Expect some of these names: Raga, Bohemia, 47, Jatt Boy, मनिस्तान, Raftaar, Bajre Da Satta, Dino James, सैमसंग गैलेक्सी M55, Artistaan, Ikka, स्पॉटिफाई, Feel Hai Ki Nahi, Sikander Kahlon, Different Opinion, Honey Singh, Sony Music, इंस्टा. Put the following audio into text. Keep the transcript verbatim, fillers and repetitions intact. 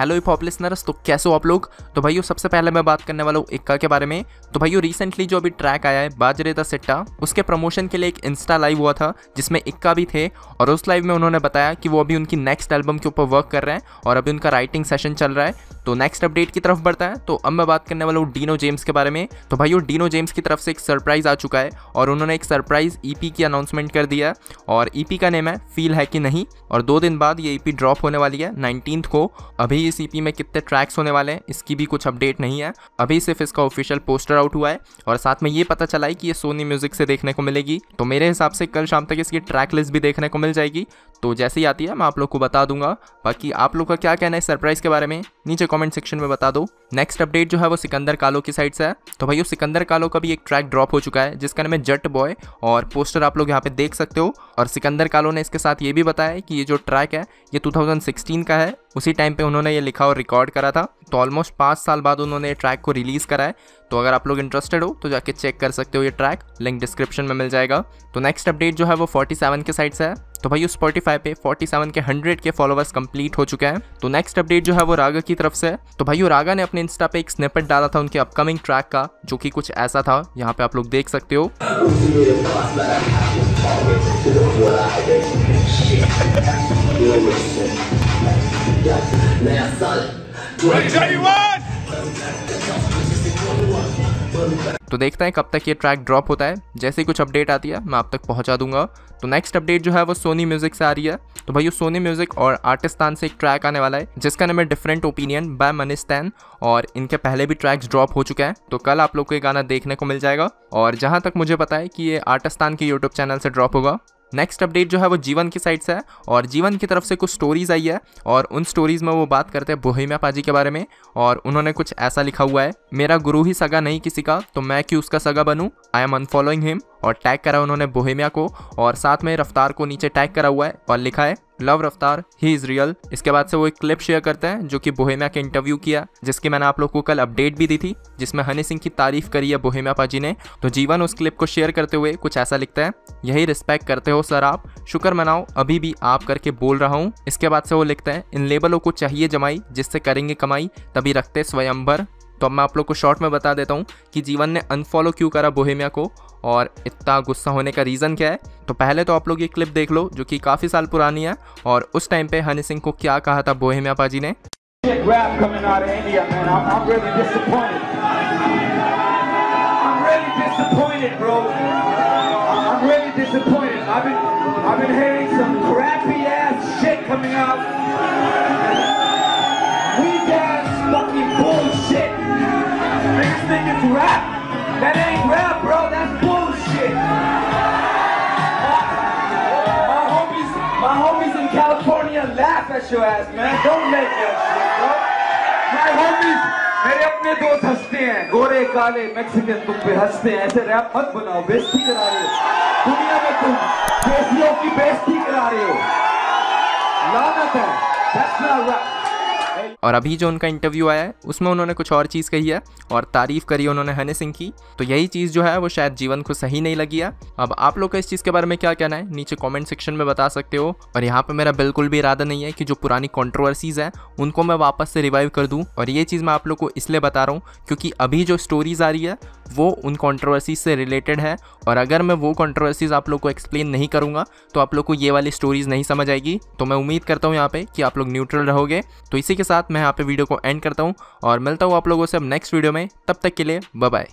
Hello hip hop listeners, तो कैसे हो आप लोग। तो भाइयों सबसे पहले मैं बात करने वाला हूँ इक्का के बारे में। तो भाइयों रिसेंटली जो अभी ट्रैक आया है बाजरे दा सट्टा, उसके प्रमोशन के लिए एक इंस्टा लाइव हुआ था जिसमें इक्का भी थे और उस लाइव में उन्होंने बताया कि वो अभी उनकी नेक्स्ट एल्बम के ऊपर वर्क कर रहे हैं और अभी उनका राइटिंग सेशन चल रहा है। तो नेक्स्ट अपडेट की तरफ बढ़ता है। तो अब मैं बात करने वाला हूँ डीनो जेम्स के बारे में। तो भाइयों डीनो जेम्स की तरफ से एक सरप्राइज़ आ चुका है और उन्होंने एक सरप्राइज़ ईपी की अनाउंसमेंट कर दिया और ईपी का नेम है फील है कि नहीं। और दो दिन बाद ये ईपी ड्रॉप होने वाली है नाइनटीन्थ को। अभी इस ईपी में कितने ट्रैक्स होने वाले हैं इसकी भी कुछ अपडेट नहीं है, अभी सिर्फ इसका ऑफिशियल पोस्टर आउट हुआ है। और साथ में ये पता चला है कि ये सोनी म्यूजिक से देखने को मिलेगी। तो मेरे हिसाब से कल शाम तक इसकी ट्रैक लिस्ट भी देखने को मिल जाएगी। तो जैसे ही आती है मैं आप लोग को बता दूंगा। बाकी आप लोग का क्या कहना है सरप्राइज़ के बारे में, नीचे कमेंट सेक्शन में बता दो। नेक्स्ट अपडेट जो है वो सिकंदर कालो की साइड से है। तो भाइयों सिकंदर कालो का भी एक ट्रैक ड्रॉप हो चुका है जिसका नाम है जट बॉय और पोस्टर आप लोग यहाँ पे देख सकते हो। और सिकंदर कालो ने इसके साथ ये भी बताया कि ये जो ट्रैक है ये टू थाउजेंड सिक्सटीन का है, उसी टाइम पे उन्होंने ये लिखा और रिकॉर्ड करा था। तो ऑलमोस्ट पाँच साल बाद उन्होंने ये ट्रैक को रिलीज़ करा है। तो अगर आप लोग इंटरेस्टेड हो तो जाके चेक कर सकते हो, ये ट्रैक लिंक डिस्क्रिप्शन में मिल जाएगा। तो नेक्स्ट अपडेट जो है वो फोर्टी सेवन के साइड से है। तो भाई स्पॉटिफाई पे फोर्टी सेवन के हंड्रेड के फॉलोवर्स कंप्लीट हो चुके हैं। तो नेक्स्ट अपडेट जो है वो रागा की तरफ से है। तो भाई रागा ने अपने इंस्टा पे एक स्निपेट डाला था उनके अपकमिंग ट्रैक का, जो कि कुछ ऐसा था, यहाँ पे आप लोग देख सकते हो। तो देखते हैं कब तक ये ट्रैक ड्रॉप होता है। जैसे ही कुछ अपडेट आती है मैं आप तक पहुंचा दूंगा। तो नेक्स्ट अपडेट जो है वो सोनी म्यूजिक से आ रही है। तो भाई सोनी म्यूजिक और आर्टिस्तान से एक ट्रैक आने वाला है जिसका नाम है डिफरेंट ओपिनियन बाय मनिस्तान। और इनके पहले भी ट्रैक्स ड्रॉप हो चुके हैं, तो कल आप लोग को ये गाना देखने को मिल जाएगा। और जहाँ तक मुझे पता है कि ये आर्टिस्तान के यूट्यूब चैनल से ड्रॉप होगा। नेक्स्ट अपडेट जो है वो जीवन की साइड से है और जीवन की तरफ से कुछ स्टोरीज़ आई है और उन स्टोरीज़ में वो बात करते हैं बोहेमिया पाजी के बारे में। और उन्होंने कुछ ऐसा लिखा हुआ है, मेरा गुरु ही सगा नहीं किसी का, तो मैं क्यों उसका सगा बनूं, आई एम अनफॉलोइंग हिम। और टैग करा उन्होंने बोहेमिया को और साथ में रफ्तार को नीचे टैग करा हुआ है और लिखा है लव रफ्तार ही इज़ रियल। इसके बाद से वो एक क्लिप शेयर करते हैं जो कि बोहेमिया के इंटरव्यू किया, जिसकी मैंने आप लोग को कल अपडेट भी दी थी, जिसमें हनी सिंह की तारीफ करी है बोहेमिया पाजी ने। तो जीवन उस क्लिप को शेयर करते हुए कुछ ऐसा लिखता है, यही रिस्पेक्ट करते हो सर आप, शुक्र मनाओ अभी भी आप करके बोल रहा हूँ। इसके बाद से वो लिखते हैं, इन लेबलों को चाहिए जमाई जिससे करेंगे कमाई, तभी रखते स्वयंभर। तो अब मैं आप लोग को शॉर्ट में बता देता हूँ कि जीवन ने अनफॉलो क्यों करा बोहेमिया को और इतना गुस्सा होने का रीज़न क्या है। तो पहले तो आप लोग ये क्लिप देख लो जो कि काफ़ी साल पुरानी है और उस टाइम पे हनी सिंह को क्या कहा था बोहेमिया पाजी ने। That ain't rap, bro, that's bullshit. My, my homies, my homies in California laugh at your ass, man. Don't let that shit, bro. My homies, मेरे अपने दोस्त हंसते हैं, गोरे काले मैक्सिकन तुम पे हंसते हैं, ऐसे रैप मत बनाओ, बेइज्जती करा रहे हो। दुनिया में तुम देशियों की बेइज्जती करा रहे हो, लानत है, that's not rap. और अभी जो उनका इंटरव्यू आया है उसमें उन्होंने कुछ और चीज़ कही है और तारीफ़ करी उन्होंने हनी सिंह की। तो यही चीज़ जो है वो शायद जीवन को सही नहीं लगी है। अब आप लोग का इस चीज़ के बारे में क्या कहना है नीचे कमेंट सेक्शन में बता सकते हो। और यहाँ पे मेरा बिल्कुल भी इरादा नहीं है कि जो पुरानी कॉन्ट्रोवर्सीज़ हैं उनको मैं वापस से रिवाइव कर दूँ। और ये चीज़ मैं आप लोग को इसलिए बता रहा हूँ क्योंकि अभी जो स्टोरीज़ आ रही है वो उन कॉन्ट्रोवर्सीज़ से रिलेटेड है। और अगर मैं वो कॉन्ट्रोवर्सीज़ आप लोग को एक्सप्लेन नहीं करूँगा तो आप लोग को ये वाली स्टोरीज़ नहीं समझ आएगी। तो मैं उम्मीद करता हूँ यहाँ पे कि आप लोग न्यूट्रल रहोगे। तो इसी के साथ मैं यहाँ पे वीडियो को एंड करता हूँ और मिलता हूँ आप लोगों से अब नेक्स्ट वीडियो में। तब तक के लिए बाय बाय।